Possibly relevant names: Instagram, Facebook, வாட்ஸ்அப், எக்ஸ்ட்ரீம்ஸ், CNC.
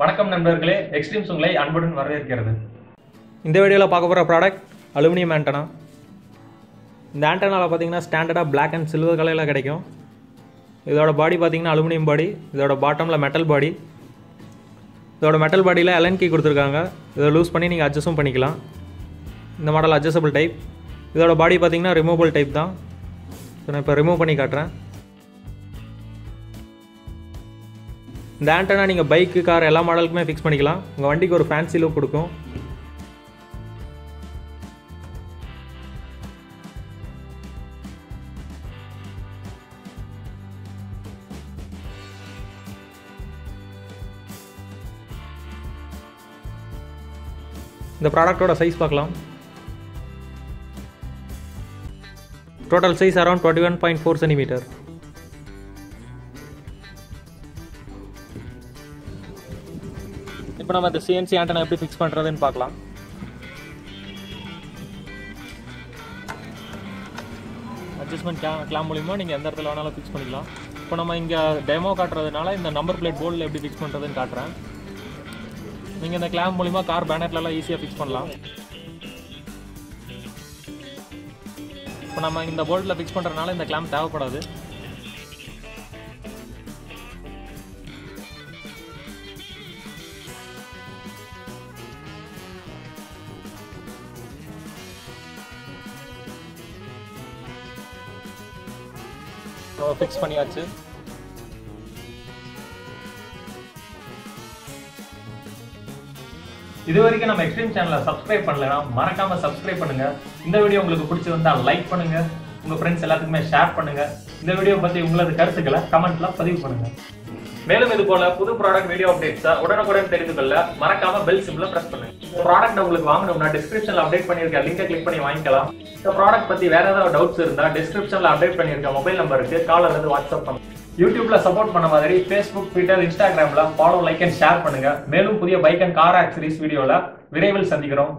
வணக்கம் நண்பர்களே, எக்ஸ்ட்ரீம்ஸ் உங்களை அன்புடன் வரவேற்கிறது. இந்த வீடியோவில் பார்க்க போகிற ப்ராடக்ட் அலுமினியம் ஆண்டனா. இந்த ஆண்டனாவில் பார்த்தீங்கன்னா ஸ்டாண்டர்டாக பிளாக் அண்ட் சில்வர் கலரில் கிடைக்கும். இதோட பாடி பார்த்தீங்கன்னா அலுமினியம் பாடி, இதோட பாட்டமில் மெட்டல் பாடி. இதோட மெட்டல் பாடியில் எலன் கீ கொடுத்துருக்காங்க. இதை லூஸ் பண்ணி நீங்கள் அட்ஜஸ்ட்டும் பண்ணிக்கலாம். இந்த மாடல் அட்ஜஸ்டபிள் டைப். இதோட பாடி பார்த்தீங்கன்னா ரிமூவபிள் டைப் தான். நான் இப்போ ரிமூவ் பண்ணி காட்டுறேன். இந்த ஆண்டனா நீங்கள் பைக்கு, கார் எல்லா மாடலுக்குமே ஃபிக்ஸ் பண்ணிக்கலாம். உங்கள் வண்டிக்கு ஒரு ஃபேன்சி லுக் கொடுக்கும். இந்த ப்ராடக்டோட சைஸ் பார்க்கலாம். Total size around 21.4 cm. இப்போ நம்ம இந்த CNC ஆண்டனா எப்படி ஃபிக்ஸ் பண்ணுறதுன்னு பார்க்கலாம். அட்ஜஸ்ட்மெண்ட் கிளாம் மூலிமா நீங்கள் எந்த இடத்துல வேணாலும் ஃபிக்ஸ் பண்ணிக்கலாம். இப்போ நம்ம இங்கே டெமோ காட்டுறதுனால இந்த நம்பர் பிளேட் போர்டில் எப்படி ஃபிக்ஸ் பண்ணுறதுன்னு காட்டுறேன். நீங்கள் இந்த கிளாம் மூலிமா கார் பேனர்லலாம் ஈஸியாக ஃபிக்ஸ் பண்ணலாம். இப்போ நம்ம இந்த போல்ட்டில் ஃபிக்ஸ் பண்ணுறதுனால இந்த கிளாம் தேவைப்படாது. ஃபிக்ஸ் பண்ணியாச்சு. இது வரைக்கும் நம்ம எக்ஸ்ட்ரீம் சேனலை சப்ஸ்கிரைப் பண்ணலனா மறக்காம சப்ஸ்கிரைப் பண்ணுங்க. இந்த வீடியோ உங்களுக்கு பிடிச்சிருந்தா லைக் பண்ணுங்க, உங்க ஃப்ரெண்ட்ஸ் எல்லாத்துக்குமே ஷேர் பண்ணுங்க. இந்த வீடியோ பத்தி உங்களது கருத்துக்களை கமெண்ட்ல பதிவு பண்ணுங்க. மேலும் இது போல புது ப்ராடக்ட் வீடியோ அப்டேட்ஸை உடனுக்குடன் தெரிந்து கொள்ள மறக்காம பெல் சிம்பிளை பிரஸ் பண்ணுங்க. ப்ராடக்ட் உங்களுக்கு வாங்கணும்னா டிஸ்கிரிப்ஷன்ல அப்டேட் பண்ணியிருக்க லிங்கை கிளிக் பண்ணி வாங்கிக்கலாம். இந்த ப்ராடக்ட் பத்தி வேற ஏதாவது டவுட்ஸ் இருந்தா டிஸ்கிரிப்ஷன்ல அப்டேட் பண்ணியிருக்க மொபைல் நம்பருக்கு கால் அல்லது வாட்ஸ்அப் பண்ணுங்க. யூடியூப்ல சப்போர்ட் பண்ண மாதிரி Facebook, Twitter, Instagramல ஃபாலோ, லைக் அண்ட் ஷேர் பண்ணுங்க. மேலும் புதிய பைக் அண்ட் கார் ஆக்சரிஸ் வீடியோல விரைவில் சந்திக்கிறோம்.